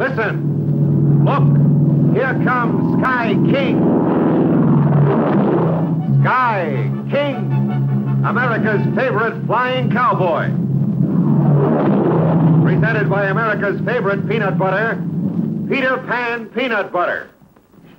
Listen. Look. Here comes Sky King. Sky King. America's favorite flying cowboy. Presented by America's favorite peanut butter, Peter Pan peanut butter.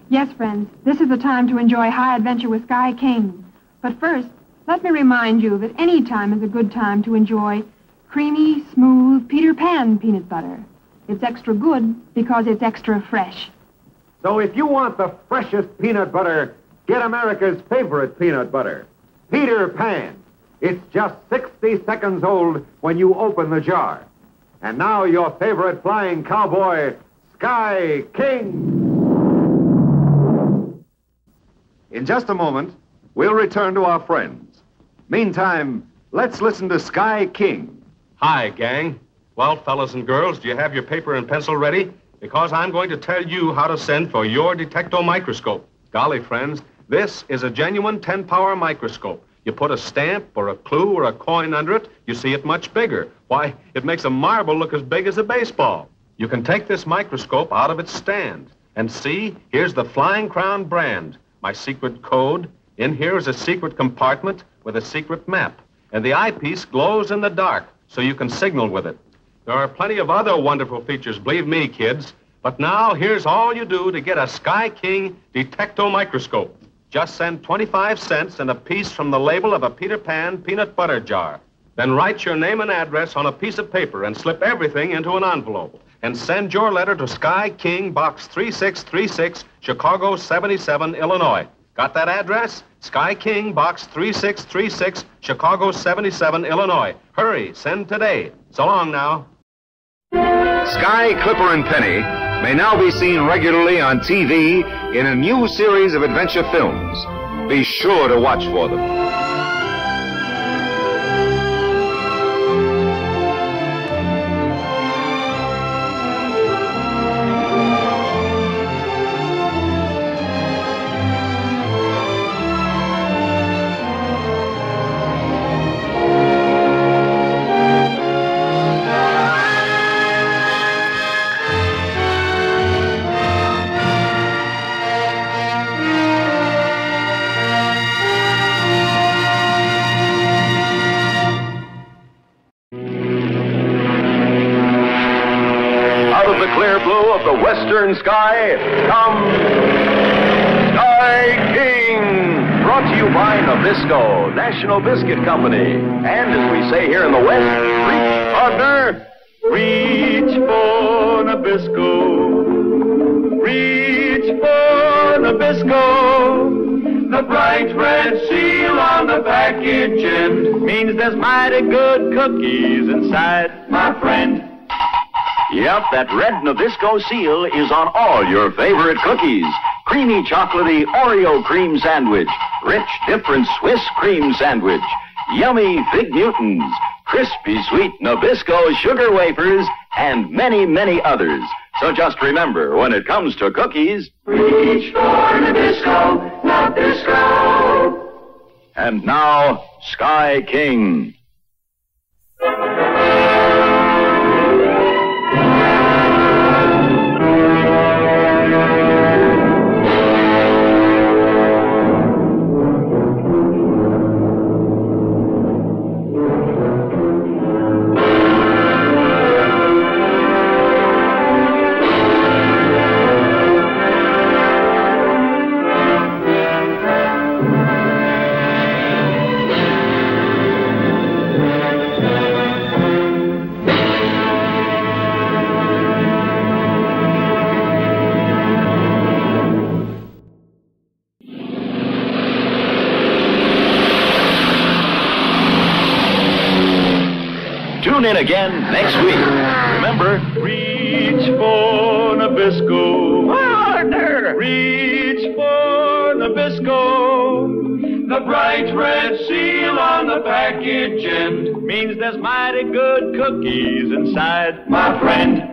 Yes, friends, this is the time to enjoy high adventure with Sky King. But first, let me remind you that any time is a good time to enjoy creamy, smooth Peter Pan peanut butter. It's extra good because it's extra fresh. So if you want the freshest peanut butter, get America's favorite peanut butter. Peter Pan. It's just 60 seconds old when you open the jar. And now your favorite flying cowboy, Sky King. In just a moment, we'll return to our friends. Meantime, let's listen to Sky King. Hi, gang. Well, fellas and girls, do you have your paper and pencil ready? Because I'm going to tell you how to send for your Detecto microscope. Golly, friends. This is a genuine 10-power microscope. You put a stamp or a clue or a coin under it, you see it much bigger. Why, it makes a marble look as big as a baseball. You can take this microscope out of its stand. And see, here's the Flying Crown brand, my secret code. In here is a secret compartment with a secret map. And the eyepiece glows in the dark, so you can signal with it. There are plenty of other wonderful features, believe me, kids. But now, here's all you do to get a Sky King Detecto microscope. Just send 25 cents and a piece from the label of a Peter Pan peanut butter jar. Then write your name and address on a piece of paper and slip everything into an envelope. And send your letter to Sky King, Box 3636, Chicago 77, Illinois. Got that address? Sky King, Box 3636, Chicago 77, Illinois. Hurry, send today. So long now. Sky, Clipper, and Penny may now be seen regularly on TV in a new series of adventure films. Be sure to watch for them. Sky comes Sky King, brought to you by Nabisco, National Biscuit Company. And as we say here in the West, reach, partner, reach for Nabisco. Reach for Nabisco. The bright red seal on the package end means there's mighty good cookies inside, my friend. Yep, that red Nabisco seal is on all your favorite cookies. Creamy chocolatey Oreo cream sandwich. Rich, different Swiss cream sandwich. Yummy Fig Newtons. Crispy sweet Nabisco sugar wafers. And many, many others. So just remember, when it comes to cookies, reach for Nabisco, Nabisco. And now, Sky King. Tune in again next week. Remember, reach for Nabisco. Partner! Reach for Nabisco. The bright red seal on the package end means there's mighty good cookies inside, my friend.